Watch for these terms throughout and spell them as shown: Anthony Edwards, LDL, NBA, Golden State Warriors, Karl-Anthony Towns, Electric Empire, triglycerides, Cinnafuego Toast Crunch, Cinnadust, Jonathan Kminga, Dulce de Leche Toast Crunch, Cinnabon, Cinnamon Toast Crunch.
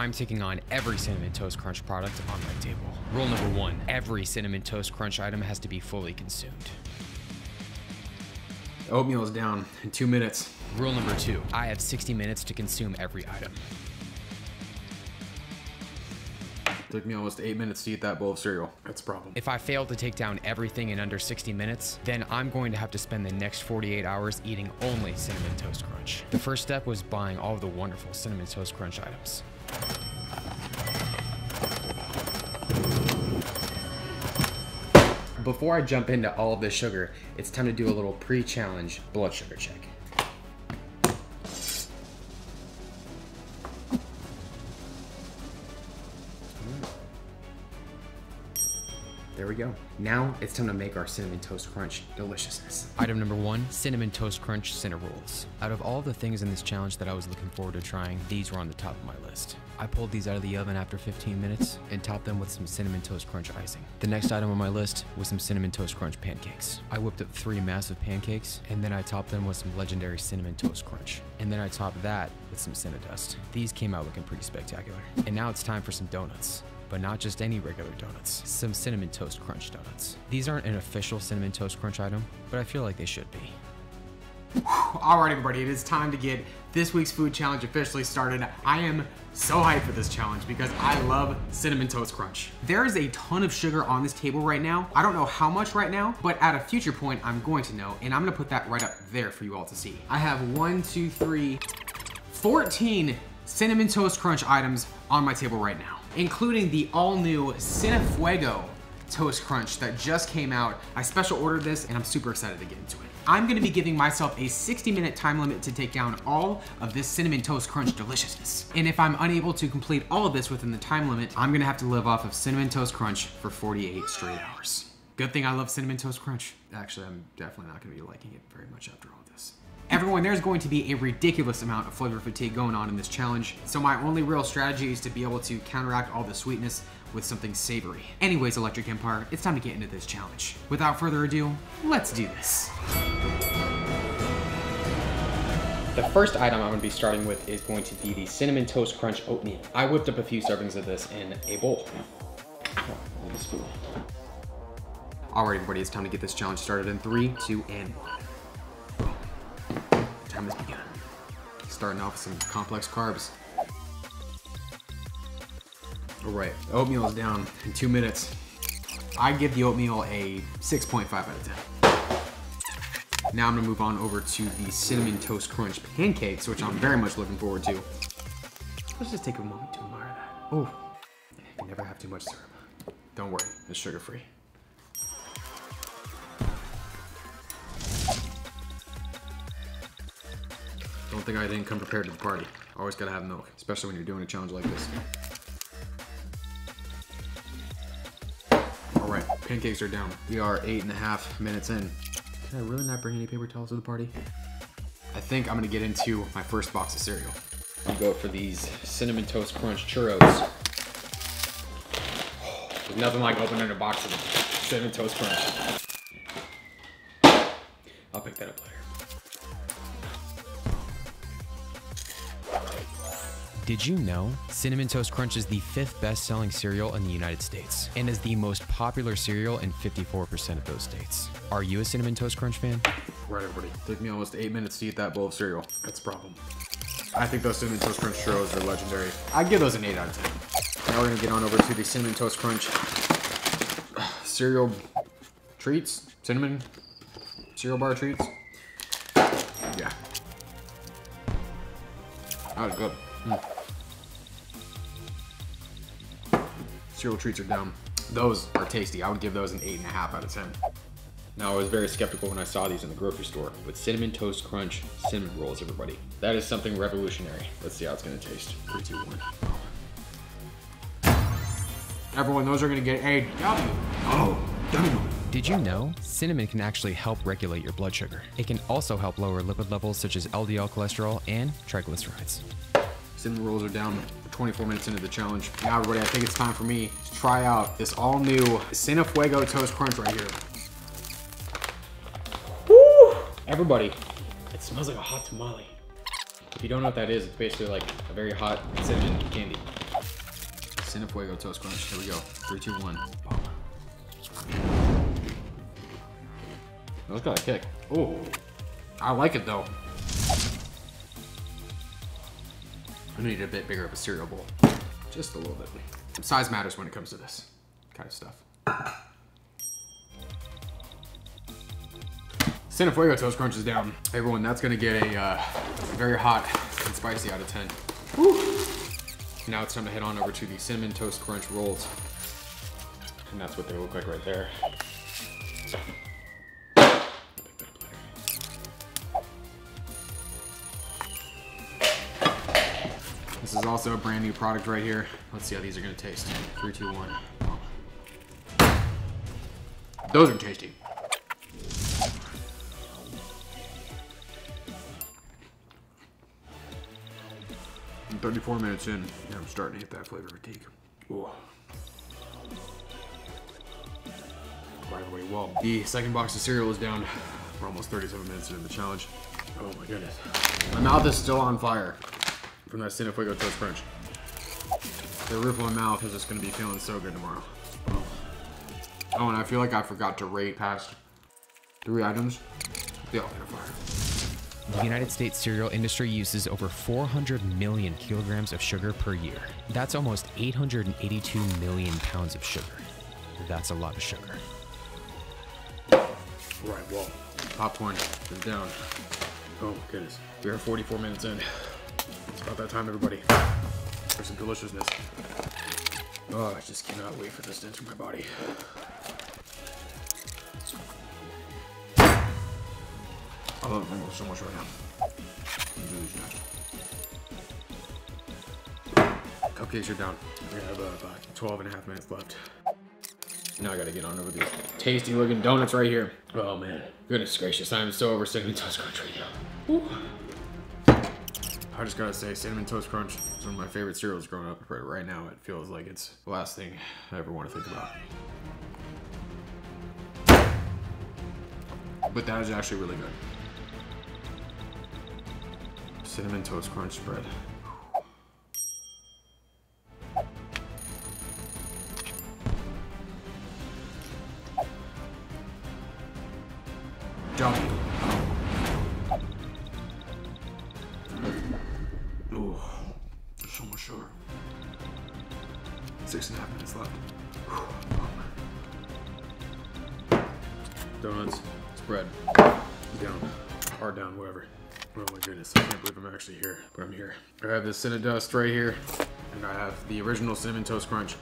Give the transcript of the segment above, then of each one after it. I'm taking on every Cinnamon Toast Crunch product on my table. Rule number one, every Cinnamon Toast Crunch item has to be fully consumed. Oatmeal is down in 2 minutes. Rule number two, I have 60 minutes to consume every item. Took me almost 8 minutes to eat that bowl of cereal. That's a problem. If I fail to take down everything in under 60 minutes, then I'm going to have to spend the next 48 hours eating only Cinnamon Toast Crunch. The first step was buying all of the wonderful Cinnamon Toast Crunch items. Before I jump into all of this sugar, it's time to do a little pre-challenge blood sugar check. There we go. Now it's time to make our Cinnamon Toast Crunch deliciousness. Item number one, Cinnamon Toast Crunch Cinnamon Rolls. Out of all the things in this challenge that I was looking forward to trying, these were on the top of my list. I pulled these out of the oven after 15 minutes and topped them with some Cinnamon Toast Crunch icing. The next item on my list was some Cinnamon Toast Crunch pancakes. I whipped up 3 massive pancakes and then I topped them with some legendary Cinnamon Toast Crunch. And then I topped that with some Cinnadust. These came out looking pretty spectacular. And now it's time for some donuts. But not just any regular donuts, some Cinnamon Toast Crunch donuts. These aren't an official Cinnamon Toast Crunch item, but I feel like they should be. All right, everybody, it is time to get this week's food challenge officially started. I am so hyped for this challenge because I love Cinnamon Toast Crunch. There is a ton of sugar on this table right now. I don't know how much right now, but at a future point, I'm going to know, and I'm gonna put that right up there for you all to see. I have 14 Cinnamon Toast Crunch items on my table right now, including the all-new Cinnafuego Toast Crunch that just came out. I special ordered this and I'm super excited to get into it. I'm gonna be giving myself a 60-minute time limit to take down all of this Cinnamon Toast Crunch deliciousness. And if I'm unable to complete all of this within the time limit, I'm gonna have to live off of Cinnamon Toast Crunch for 48 straight hours. Good thing I love Cinnamon Toast Crunch. Actually, I'm definitely not gonna be liking it very much after all this. Everyone, there's going to be a ridiculous amount of flavor fatigue going on in this challenge, so my only real strategy is to be able to counteract all the sweetness with something savory. Anyways, Electric Empire, it's time to get into this challenge. Without further ado, let's do this. The first item I'm going to be starting with is going to be the Cinnamon Toast Crunch oatmeal. I whipped up a few servings of this in a bowl. All right, everybody, it's time to get this challenge started in 3, 2, and 1. Time has begun. Starting off with some complex carbs. All right, oatmeal is down in 2 minutes. I give the oatmeal a 6.5 out of 10. Now I'm gonna move on over to the Cinnamon Toast Crunch pancakes, which I'm very much looking forward to. Let's just take a moment to admire that. Oh, I never have too much syrup. Don't worry, it's sugar-free. Don't think I didn't come prepared to the party. Always gotta have milk, especially when you're doing a challenge like this. All right, pancakes are down. We are 8.5 minutes in. Can I really not bring any paper towels to the party? I think I'm gonna get into my first box of cereal. I'll go for these Cinnamon Toast Crunch churros. There's nothing like opening a box of Cinnamon Toast Crunch. I'll pick that up later. Did you know Cinnamon Toast Crunch is the 5th best-selling cereal in the United States and is the most popular cereal in 54% of those states? Are you a Cinnamon Toast Crunch fan? Right, everybody. Took me almost 8 minutes to eat that bowl of cereal. That's a problem. I think those Cinnamon Toast Crunch churros are legendary. I'd give those an 8 out of 10. Now we're gonna get on over to the Cinnamon Toast Crunch cereal treats, cinnamon cereal bar treats. Yeah, that was good. Cereal treats are down. Those are tasty. I would give those an 8.5 out of 10. Now, I was very skeptical when I saw these in the grocery store, but Cinnamon Toast Crunch Cinnamon Rolls, everybody. That is something revolutionary. Let's see how it's gonna taste. 3, 2, 1. Everyone, those are gonna get a W. Oh, W. Did you know cinnamon can actually help regulate your blood sugar? It can also help lower lipid levels such as LDL cholesterol and triglycerides. Cinnamon rolls are down. 24 minutes into the challenge. Now, everybody, I think it's time for me to try out this all-new Cinnafuego Toast Crunch right here. Woo! Everybody, it smells like a hot tamale. If you don't know what that is, it's basically like a very hot cinnamon candy. Cinnafuego Toast Crunch. Here we go. 3, 2, 1. That's got a kick. Oh, I like it though. I need a bit bigger of a cereal bowl. Just a little bit. Size matters when it comes to this kind of stuff. Cinnafuego Toast Crunch is down. Hey everyone, that's gonna get a very hot and spicy out of 10. Woo. Now it's time to head on over to the Cinnamon Toast Crunch rolls. And that's what they look like right there. This is also a brand new product right here. Let's see how these are gonna taste. 3, 2, 1. Those are tasty. I'm 34 minutes in, and I'm starting to hit that flavor fatigue. Ooh. Right away, well, the second box of cereal is down. We're almost 37 minutes into the challenge. Oh my goodness. My mouth is still on fire from that Cinnafuego Toast Crunch. The roof of my mouth is just gonna be feeling so good tomorrow. Oh, and I feel like I forgot to rate past 3 items. Yeah, fire. The United States cereal industry uses over 400 million kilograms of sugar per year. That's almost 882 million pounds of sugar. That's a lot of sugar. All right, well, popcorn is down. Oh, my goodness. We are 44 minutes in. It's about that time, everybody. There's some deliciousness. Oh, I just cannot wait for this to enter my body. I love mango so much right now. Cupcakes are down. We have about 12 and a half minutes left. Now I gotta get on over these tasty looking donuts right here. Oh man, goodness gracious, I am so over Cinnamon Toast Crunch right now. Ooh. I just gotta say, Cinnamon Toast Crunch is one of my favorite cereals growing up. Right now it feels like it's the last thing I ever want to think about. But that is actually really good. Cinnamon Toast Crunch spread. Jump. Oh, there's so much sugar. 6.5 minutes left. Donuts, spread, down, hard down, whatever. Oh my goodness, I can't believe I'm actually here, but I'm here. I have this Cinnadust right here, and I have the original Cinnamon Toast Crunch.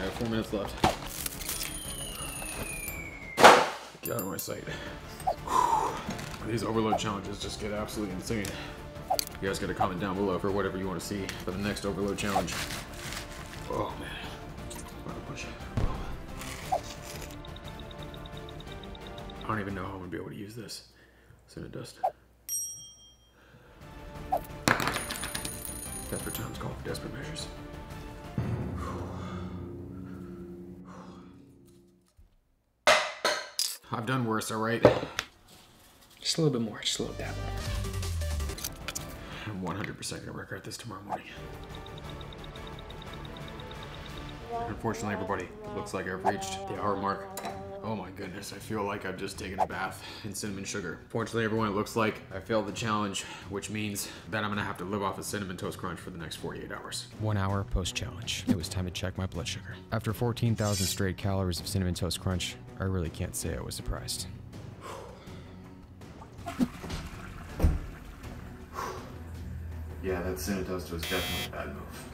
I have 4 minutes left. Get out of my sight. Whew. These overload challenges just get absolutely insane. You guys gotta comment down below for whatever you want to see for the next overload challenge. Oh man, what a bunch. I don't even know how I'm gonna be able to use this Cinnadust. Desperate times call for desperate measures. I've done worse, all right? Just a little bit more, just a little dab. I'm 100% gonna regret this tomorrow morning. Unfortunately, everybody, it looks like I've reached the hour mark. Oh my goodness, I feel like I've just taken a bath in cinnamon sugar. Fortunately, everyone, it looks like I failed the challenge, which means that I'm gonna have to live off a Cinnamon Toast Crunch for the next 48 hours. 1 hour post-challenge. It was time to check my blood sugar. After 14,000 straight calories of Cinnamon Toast Crunch, I really can't say I was surprised. Yeah, that Cinnadust was definitely a bad move.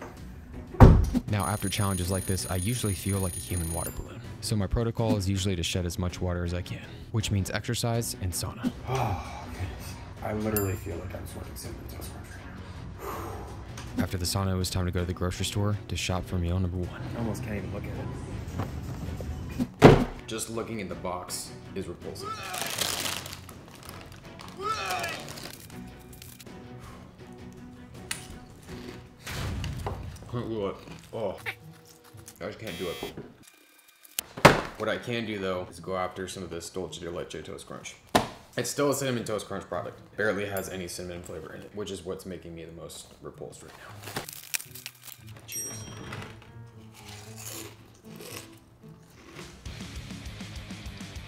Now, after challenges like this, I usually feel like a human water balloon. So my protocol is usually to shed as much water as I can, which means exercise and sauna. Oh, goodness. I literally feel like I'm sweating Cinnamon Toast Crunch right now. After the sauna, it was time to go to the grocery store to shop for meal number 1. I almost can't even look at it. Just looking in the box is repulsive. Oh, I just can't do it. What I can do though is go after some of this Dulce de Leche Toast Crunch. It's still a Cinnamon Toast Crunch product. Barely has any cinnamon flavor in it, which is what's making me the most repulsed right now. Cheers.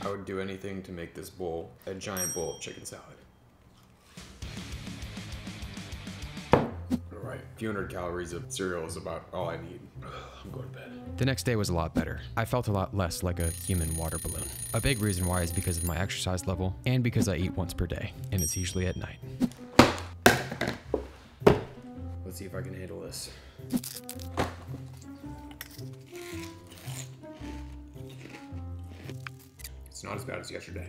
I would do anything to make this bowl a giant bowl of chicken salad. Alright, a few hundred calories of cereal is about all I need. I'm going to bed. The next day was a lot better. I felt a lot less like a human water balloon. A big reason why is because of my exercise level and because I eat once per day, and it's usually at night. Let's see if I can handle this. It's not as bad as yesterday.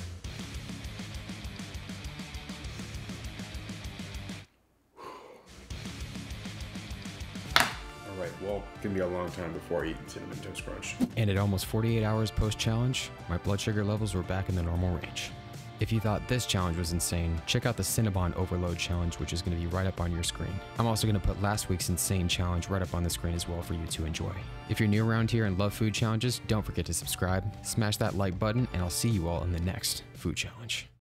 Alright, well, it's gonna be a long time before I eat Cinnamon Toast Crunch. And at almost 48 hours post-challenge, my blood sugar levels were back in the normal range. If you thought this challenge was insane, check out the Cinnabon Overload Challenge, which is going to be right up on your screen. I'm also going to put last week's insane challenge right up on the screen as well for you to enjoy. If you're new around here and love food challenges, don't forget to subscribe, smash that like button, and I'll see you all in the next food challenge.